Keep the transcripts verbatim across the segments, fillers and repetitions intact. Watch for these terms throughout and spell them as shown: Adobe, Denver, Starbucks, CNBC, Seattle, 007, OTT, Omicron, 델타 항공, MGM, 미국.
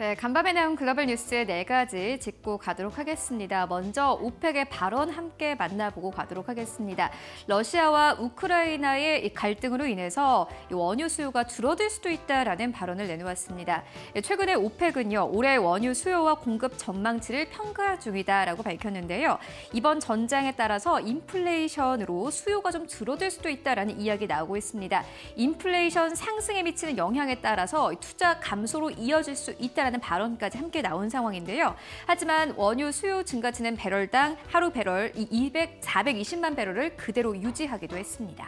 네, 간밤에 나온 글로벌 뉴스 네 가지 짚고 가도록 하겠습니다. 먼저 오펙의 발언 함께 만나보고 가도록 하겠습니다. 러시아와 우크라이나의 이 갈등으로 인해서 이 원유 수요가 줄어들 수도 있다라는 발언을 내놓았습니다. 최근에 오펙은요, 올해 원유 수요와 공급 전망치를 평가 중이다라고 밝혔는데요. 이번 전쟁에 따라서 인플레이션으로 수요가 좀 줄어들 수도 있다라는 이야기 나오고 있습니다. 인플레이션 상승에 미치는 영향에 따라서 투자 감소로 이어질 수 있다라는 발언까지 함께 나온 상황인데요. 하지만 원유 수요 증가치는 배럴당 하루 배럴 이백, 사백이십만 배럴을 그대로 유지하기도 했습니다.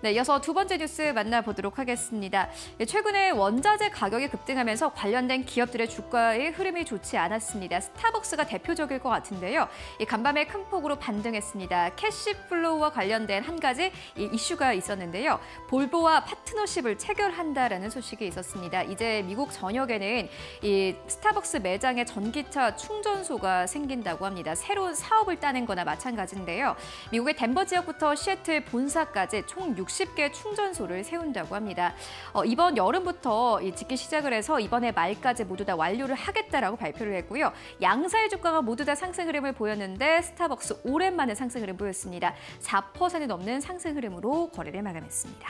네, 이어서 두 번째 뉴스 만나보도록 하겠습니다. 최근에 원자재 가격이 급등하면서 관련된 기업들의 주가의 흐름이 좋지 않았습니다. 스타벅스가 대표적일 것 같은데요. 이 간밤에 큰 폭으로 반등했습니다. 캐시플로우와 관련된 한 가지 이슈가 있었는데요. 볼보와 파트너십을 체결한다라는 소식이 있었습니다. 이제 미국 전역에는 이 스타벅스 매장에 전기차 충전소가 생긴다고 합니다. 새로운 사업을 따는 거나 마찬가지인데요. 미국의 덴버 지역부터 시애틀 본사까지 총 육십 개 충전소를 세운다고 합니다. 어, 이번 여름부터 짓기 시작을 해서 이번에 말까지 모두 다 완료를 하겠다라고 발표를 했고요. 양사의 주가가 모두 다 상승 흐름을 보였는데 스타벅스 오랜만에 상승 흐름 보였습니다. 사 퍼센트 넘는 상승 흐름으로 거래를 마감했습니다.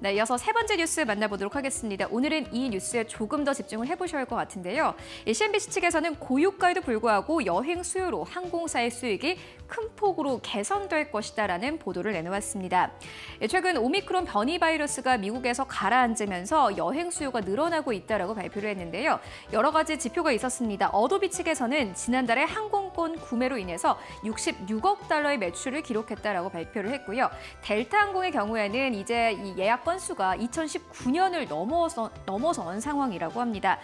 네, 이어서 세 번째 뉴스 만나보도록 하겠습니다. 오늘은 이 뉴스에 조금 더 집중을 해보셔야 할 것 같은데요. 씨엔비씨 측에서는 고유가에도 불구하고 여행 수요로 항공사의 수익이 큰 폭으로 개선될 것이다라는 보도를 내놓았습니다. 최근 오미크론 변이 바이러스가 미국에서 가라앉으면서 여행 수요가 늘어나고 있다라고 발표를 했는데요. 여러 가지 지표가 있었습니다. 어도비 측에서는 지난달에 항공권 구매로 인해서 육십육억 달러의 매출을 기록했다라고 발표를 했고요. 델타 항공의 경우에는 이제 이 예약 건수가 이천십구 년을 넘어서, 넘어선 상황이라고 합니다.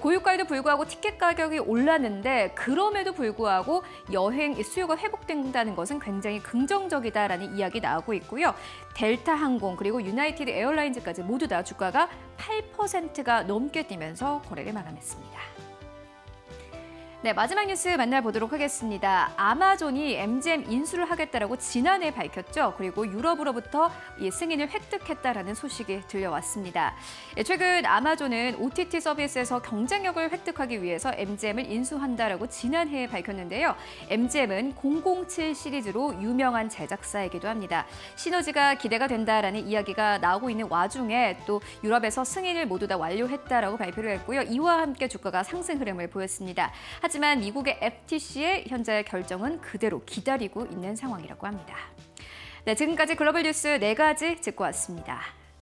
고유가에도 불구하고 티켓 가격이 올랐는데 그럼에도 불구하고 여행 수요가 회복 된다는 것은 굉장히 긍정적이다라는 이야기 나오고 있고요. 델타 항공 그리고 유나이티드 에어라인즈까지 모두 다 주가가 팔 퍼센트가 넘게 뛰면서 거래를 마감했습니다. 네, 마지막 뉴스 만나보도록 하겠습니다. 아마존이 엠지엠 인수를 하겠다라고 지난해 밝혔죠. 그리고 유럽으로부터 이 승인을 획득했다라는 소식이 들려왔습니다. 최근 아마존은 오티티 서비스에서 경쟁력을 획득하기 위해서 엠지엠을 인수한다라고 지난해에 밝혔는데요. 엠지엠은 공공칠 시리즈로 유명한 제작사이기도 합니다. 시너지가 기대가 된다라는 이야기가 나오고 있는 와중에 또 유럽에서 승인을 모두 다 완료했다라고 발표를 했고요. 이와 함께 주가가 상승 흐름을 보였습니다. 하지만 미국의 에프티씨의 현재 결정은 그대로 기다리고 있는 상황이라고 합니다. 네, 지금까지 글로벌 뉴스 네 가지 짚고 왔습니다.